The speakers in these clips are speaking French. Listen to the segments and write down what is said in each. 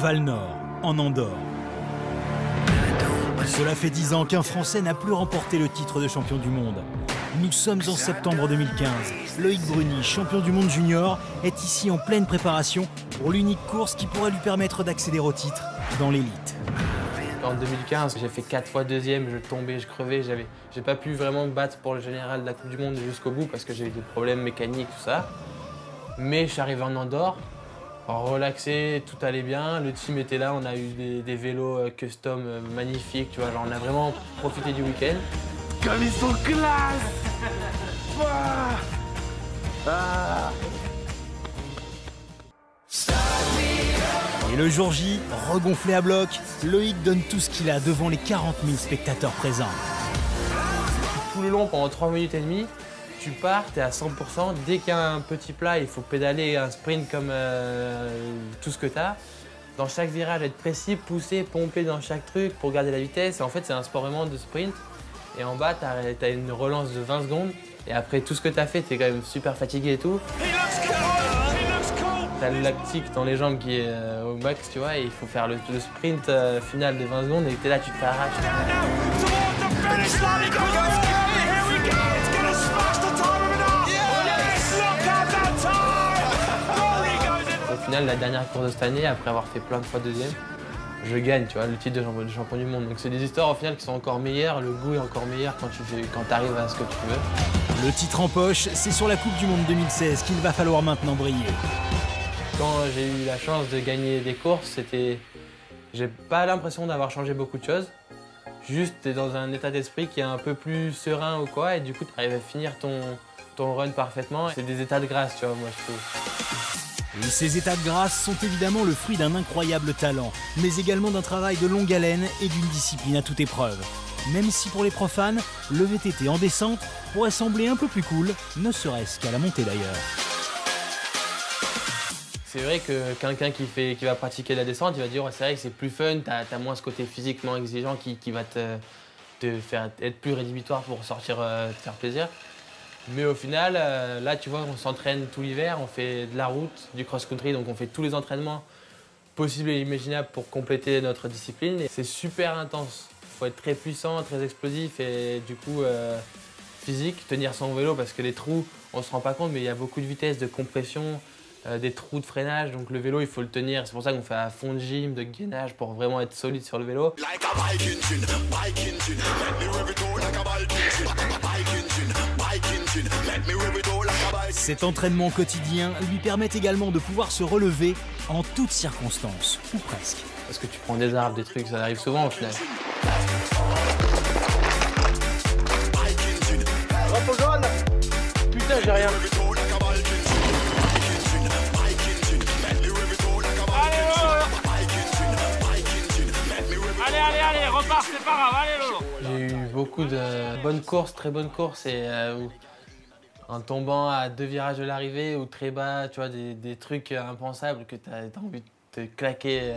Val-Nord, en Andorre. Cela fait 10 ans qu'un Français n'a plus remporté le titre de champion du monde. Nous sommes en septembre 2015. Loïc Bruni, champion du monde junior, est ici en pleine préparation pour l'unique course qui pourrait lui permettre d'accéder au titre dans l'élite. En 2015, j'ai fait 4 fois deuxième, je tombais, je crevais. J'ai pas pu vraiment me battre pour le général de la Coupe du Monde jusqu'au bout parce que j'ai eu des problèmes mécaniques, tout ça. Mais je suis arrivé en Andorre, relaxé, tout allait bien. Le team était là, on a eu des vélos custom magnifiques, tu vois. Genre on a vraiment profité du week-end. Comme ils sont classe! Ah. Et le jour J, regonflé à bloc, Loïc donne tout ce qu'il a devant les 40 000 spectateurs présents. Tout le long, pendant 3 minutes et demie, tu pars, t'es à 100%. Dès qu'il y a un petit plat, il faut pédaler un sprint comme tout ce que t'as. Dans chaque virage, être précis, pousser, pomper dans chaque truc pour garder la vitesse. En fait, c'est un sport vraiment de sprint. Et en bas, t'as une relance de 20 secondes. Et après tout ce que t'as fait, t'es quand même super fatigué et tout. T'as le lactique dans les jambes qui est au max, tu vois, et il faut faire le sprint final de 20 secondes et t'es là, tu te t'arraches. Au final, la dernière course de cette année, après avoir fait plein de fois deuxième, je gagne, tu vois, le titre de champion du monde. Donc c'est des histoires au final qui sont encore meilleures, le goût est encore meilleur quand t'arrives à ce que tu veux. Le titre en poche, c'est sur la Coupe du Monde 2016 qu'il va falloir maintenant briller. Quand j'ai eu la chance de gagner des courses, c'était... J'ai pas l'impression d'avoir changé beaucoup de choses. Juste, t'es dans un état d'esprit qui est un peu plus serein ou quoi, et du coup, t'arrives à finir ton run parfaitement. C'est des états de grâce, tu vois, moi, je trouve. Et ces états de grâce sont évidemment le fruit d'un incroyable talent, mais également d'un travail de longue haleine et d'une discipline à toute épreuve. Même si pour les profanes, le VTT en descente pourrait sembler un peu plus cool, ne serait-ce qu'à la montée d'ailleurs. C'est vrai que quelqu'un qui va pratiquer la descente, il va dire ouais, c'est vrai que c'est plus fun, t'as moins ce côté physiquement exigeant qui va te faire être plus rédhibitoire pour sortir te faire plaisir. Mais au final, là, tu vois, on s'entraîne tout l'hiver, on fait de la route, du cross-country, donc on fait tous les entraînements possibles et imaginables pour compléter notre discipline. C'est super intense. Il faut être très puissant, très explosif et du coup physique, tenir son vélo parce que les trous, on ne se rend pas compte, mais il y a beaucoup de vitesse, de compression, des trous de freinage. Donc le vélo, il faut le tenir. C'est pour ça qu'on fait à fond de gym, de gainage pour vraiment être solide sur le vélo. Cet entraînement quotidien lui permet également de pouvoir se relever en toutes circonstances, ou presque. Parce que tu prends des arbres, des trucs, ça arrive souvent au final. Drapeau jaune ! Putain, j'ai rien. Allez, repars, c'est pas grave, allez Lolo. J'ai eu beaucoup de bonnes courses, très bonnes courses et en tombant à 2 virages de l'arrivée ou très bas, tu vois, des trucs impensables que t'as envie de te claquer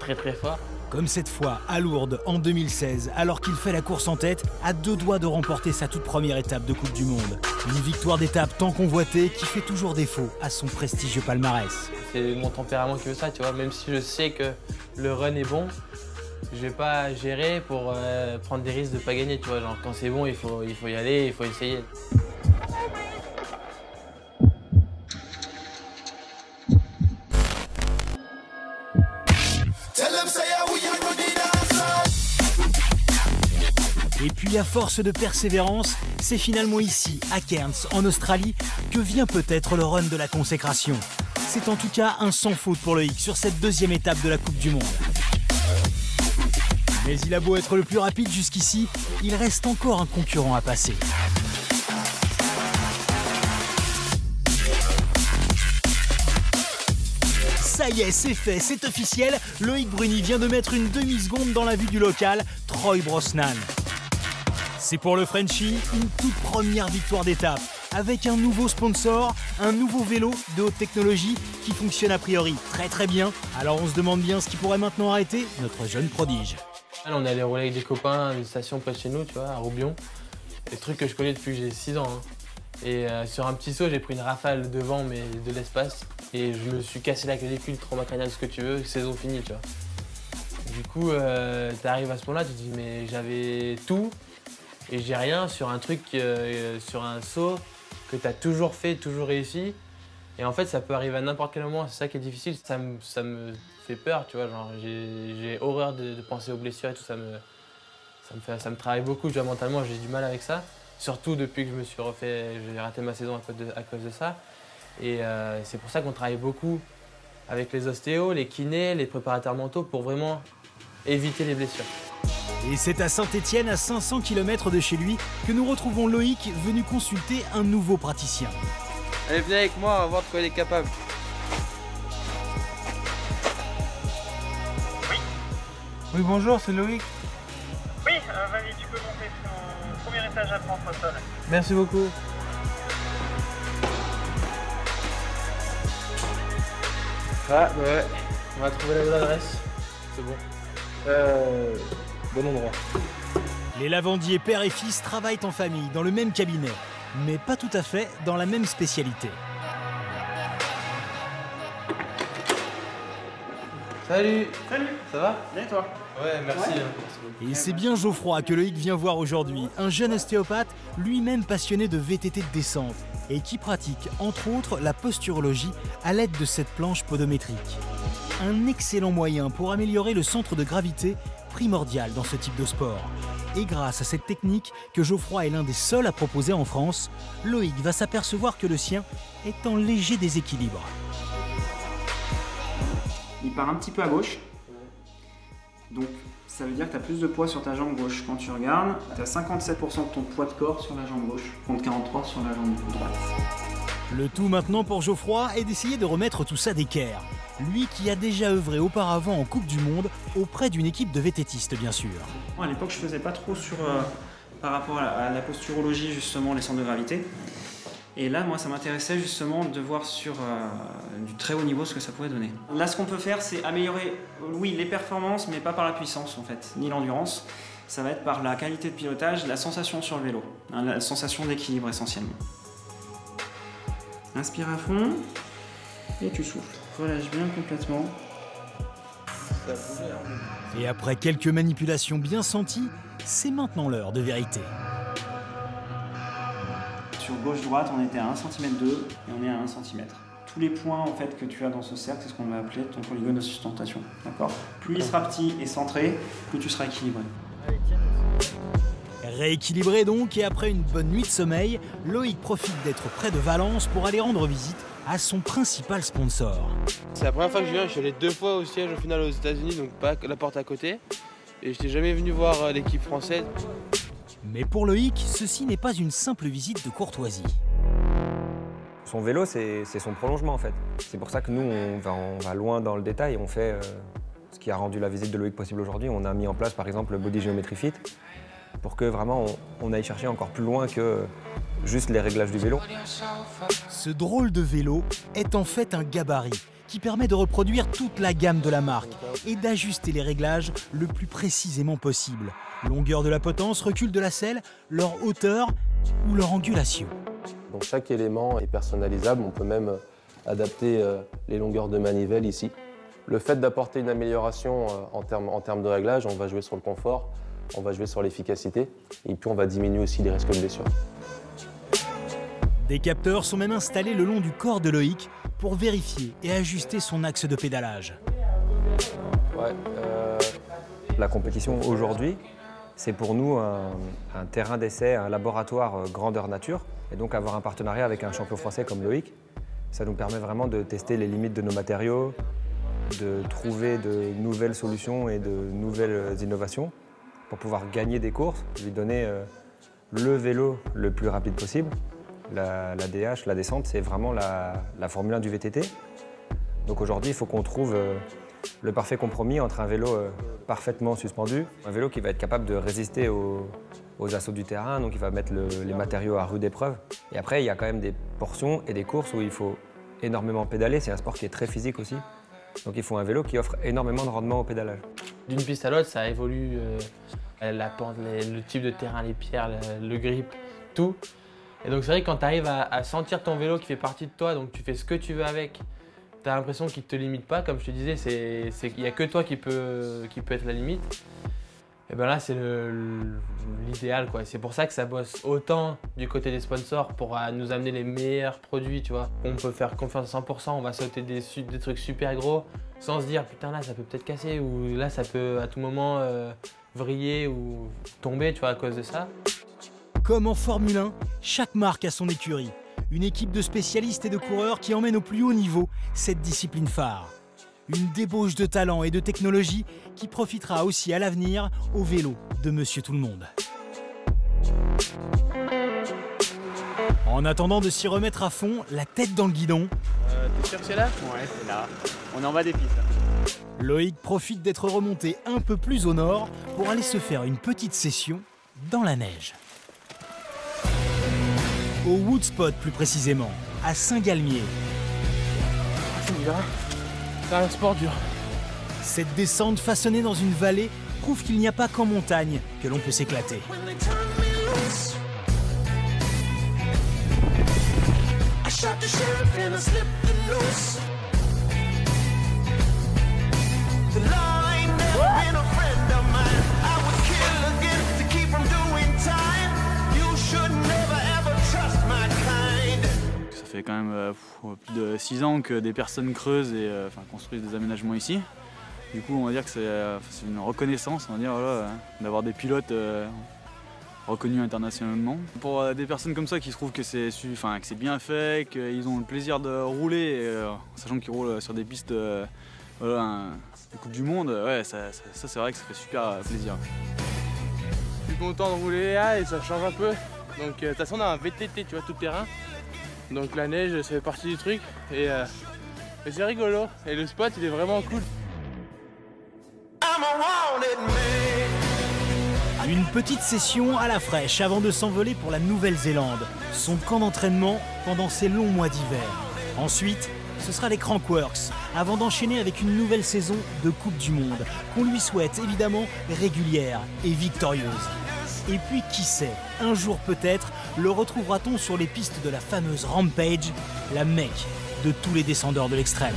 très fort. Comme cette fois à Lourdes en 2016, alors qu'il fait la course en tête, à 2 doigts de remporter sa toute première étape de Coupe du Monde. Une victoire d'étape tant convoitée qui fait toujours défaut à son prestigieux palmarès. C'est mon tempérament qui veut ça, tu vois, même si je sais que le run est bon, je vais pas gérer pour prendre des risques de pas gagner, tu vois, genre quand c'est bon, il faut y aller, il faut essayer. Et puis à force de persévérance, c'est finalement ici, à Cairns, en Australie, que vient peut-être le run de la consécration. C'est en tout cas un sans faute pour Loïc sur cette deuxième étape de la Coupe du Monde. Mais il a beau être le plus rapide jusqu'ici, il reste encore un concurrent à passer. Ça y est, c'est fait, c'est officiel. Loïc Bruni vient de mettre une demi-seconde dans la vue du local, Troy Brosnan. C'est pour le Frenchie une toute première victoire d'étape, avec un nouveau sponsor, un nouveau vélo de haute technologie qui fonctionne a priori très bien. Alors on se demande bien ce qui pourrait maintenant arrêter notre jeune prodige. On est allé rouler avec des copains à une station près de chez nous, tu vois, à Roubion. Des trucs que je connais depuis que j'ai 6 ans. Hein. Et sur un petit saut, j'ai pris une rafale devant, mais de l'espace. Et je me suis cassé la clavicule, trauma crânien, ce que tu veux, saison finie, tu vois. Du coup, t'arrives à ce moment-là, tu te dis, mais j'avais tout et j'ai rien sur un truc, sur un saut que t'as toujours fait, toujours réussi. Et en fait, ça peut arriver à n'importe quel moment, c'est ça qui est difficile. Ça me fait peur, tu vois, genre j'ai horreur de penser aux blessures et tout, ça me travaille beaucoup, tu vois, mentalement, j'ai du mal avec ça. Surtout depuis que je me suis refait, j'ai raté ma saison à cause de ça. Et c'est pour ça qu'on travaille beaucoup avec les ostéos, les kinés, les préparateurs mentaux pour vraiment éviter les blessures. Et c'est à Saint-Etienne, à 500 km de chez lui, que nous retrouvons Loïc, venu consulter un nouveau praticien. Allez, venez avec moi, on va voir de quoi il est capable. Oui. Oui, bonjour, c'est Loïc. Oui, vas-y, tu peux monter au premier étage à prendre au sol. Merci beaucoup. Ah, bah ouais, on a trouvé la bonne adresse. C'est bon. Bon endroit. Les lavandiers père et fils travaillent en famille, dans le même cabinet, mais pas tout à fait dans la même spécialité. Salut. Salut. Ça va? Bien et toi? Ouais, merci. Ouais. Et c'est bien Geoffroy que Loïc vient voir aujourd'hui, un jeune ostéopathe, lui-même passionné de VTT de descente, et qui pratique, entre autres, la posturologie à l'aide de cette planche podométrique. Un excellent moyen pour améliorer le centre de gravité, primordial dans ce type de sport. Et grâce à cette technique, que Geoffroy est l'un des seuls à proposer en France, Loïc va s'apercevoir que le sien est en léger déséquilibre. Il part un petit peu à gauche, donc ça veut dire que tu as plus de poids sur ta jambe gauche. Quand tu regardes, tu as 57% de ton poids de corps sur la jambe gauche, contre 43% sur la jambe droite. Le tout maintenant pour Geoffroy est d'essayer de remettre tout ça d'équerre. Lui qui a déjà œuvré auparavant en Coupe du Monde, auprès d'une équipe de vététistes bien sûr. À l'époque, je faisais pas trop sur, par rapport à la posturologie, justement, les centres de gravité. Et là, moi, ça m'intéressait justement de voir sur du très haut niveau ce que ça pouvait donner. Là, ce qu'on peut faire, c'est améliorer, oui, les performances, mais pas par la puissance, en fait, ni l'endurance. Ça va être par la qualité de pilotage, la sensation sur le vélo, hein, la sensation d'équilibre essentiellement. Inspire à fond, et tu souffles. Relâche bien complètement. Et après quelques manipulations bien senties, c'est maintenant l'heure de vérité. Sur gauche-droite, on était à 1,2 cm et on est à 1 cm. Tous les points en fait, que tu as dans ce cercle, c'est ce qu'on va appeler ton polygone de sustentation. Plus il sera petit et centré, plus tu seras équilibré. Rééquilibré donc, et après une bonne nuit de sommeil, Loïc profite d'être près de Valence pour aller rendre visite à son principal sponsor. C'est la première fois que je viens, je suis allé 2 fois au siège au final aux États-Unis, donc pas la porte à côté. Et je n'étais jamais venu voir l'équipe française. Mais pour Loïc, ceci n'est pas une simple visite de courtoisie. Son vélo, c'est son prolongement en fait. C'est pour ça que nous, on va loin dans le détail. On fait ce qui a rendu la visite de Loïc possible aujourd'hui. On a mis en place par exemple le Body Geometry Fit pour que vraiment on aille chercher encore plus loin que juste les réglages du vélo. Ce drôle de vélo est en fait un gabarit qui permet de reproduire toute la gamme de la marque et d'ajuster les réglages le plus précisément possible. Longueur de la potence, recul de la selle, leur hauteur ou leur angulation. Donc chaque élément est personnalisable, on peut même adapter les longueurs de manivelle ici. Le fait d'apporter une amélioration en termes de réglage, on va jouer sur le confort, on va jouer sur l'efficacité et puis on va diminuer aussi les risques de blessure. Des capteurs sont même installés le long du corps de Loïc pour vérifier et ajuster son axe de pédalage. Ouais, la compétition aujourd'hui, c'est pour nous un terrain d'essai, un laboratoire grandeur nature. Et donc avoir un partenariat avec un champion français comme Loïc, ça nous permet vraiment de tester les limites de nos matériaux, de trouver de nouvelles solutions et de nouvelles innovations pour pouvoir gagner des courses, lui donner le vélo le plus rapide possible. La DH, la descente, c'est vraiment la Formule 1 du VTT. Donc aujourd'hui, il faut qu'on trouve le parfait compromis entre un vélo parfaitement suspendu, un vélo qui va être capable de résister aux assauts du terrain, donc il va mettre les matériaux à rude épreuve. Et après, il y a quand même des portions et des courses où il faut énormément pédaler. C'est un sport qui est très physique aussi. Donc il faut un vélo qui offre énormément de rendement au pédalage. D'une piste à l'autre, ça évolue, la pente, le type de terrain, les pierres, le grip, tout. Et donc c'est vrai que quand tu arrives à sentir ton vélo qui fait partie de toi, donc tu fais ce que tu veux avec, tu as l'impression qu'il ne te limite pas, comme je te disais, il n'y a que toi qui peut être la limite. Et bien là, c'est l'idéal, quoi. C'est pour ça que ça bosse autant du côté des sponsors pour nous amener les meilleurs produits, tu vois. On peut faire confiance à 100%, on va sauter des trucs super gros sans se dire putain là ça peut peut-être casser ou là ça peut à tout moment vriller ou tomber, tu vois, à cause de ça. Comme en Formule 1, chaque marque a son écurie. Une équipe de spécialistes et de coureurs qui emmène au plus haut niveau cette discipline phare. Une débauche de talent et de technologie qui profitera aussi à l'avenir au vélo de Monsieur Tout-le-Monde. En attendant de s'y remettre à fond, la tête dans le guidon. T'es sûr que c'est là ? Ouais, c'est là. On est en bas des pistes. Loïc profite d'être remonté un peu plus au nord pour aller se faire une petite session dans la neige. Au Woodspot plus précisément, à Saint-Galmier. C'est un sport dur. Cette descente façonnée dans une vallée prouve qu'il n'y a pas qu'en montagne que l'on peut s'éclater. Ça fait quand même plus de 6 ans que des personnes creusent et construisent des aménagements ici. Du coup, on va dire que c'est une reconnaissance, on va dire, d'avoir des pilotes reconnus internationalement. Pour des personnes comme ça qui trouvent que c'est bien fait, qu'ils ont le plaisir de rouler, sachant qu'ils roulent sur des pistes de Coupe du Monde, ouais, ça c'est vrai que ça fait super plaisir. Je suis content de rouler là et ça change un peu. Donc de toute façon, on a un VTT, tu vois, tout terrain. Donc la neige, ça fait partie du truc et c'est rigolo. Et le spot, il est vraiment cool. Une petite session à la fraîche avant de s'envoler pour la Nouvelle-Zélande, son camp d'entraînement pendant ces longs mois d'hiver. Ensuite, ce sera les Crankworx, avant d'enchaîner avec une nouvelle saison de Coupe du Monde, qu'on lui souhaite évidemment régulière et victorieuse. Et puis qui sait, un jour peut-être, le retrouvera-t-on sur les pistes de la fameuse Rampage, la Mecque de tous les descendeurs de l'extrême.